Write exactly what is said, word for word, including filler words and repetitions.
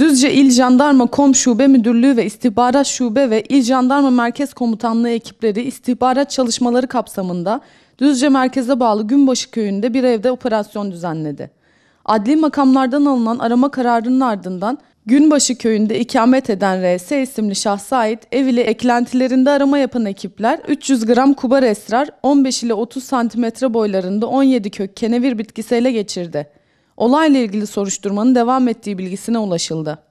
Düzce İl Jandarma KOM Şube Müdürlüğü ve İstihbarat Şube ve İl Jandarma Merkez Komutanlığı ekipleri istihbarat çalışmaları kapsamında Düzce merkeze bağlı Günbaşı köyünde bir evde operasyon düzenledi. Adli makamlardan alınan arama kararının ardından Günbaşı köyünde ikamet eden R S isimli şahsa ait ev ile eklentilerinde arama yapan ekipler üç yüz gram kubar esrar, on beş ile otuz santimetre boylarında on yedi kök kenevir bitkisi ele geçirdi. Olayla ilgili soruşturmanın devam ettiği bilgisine ulaşıldı.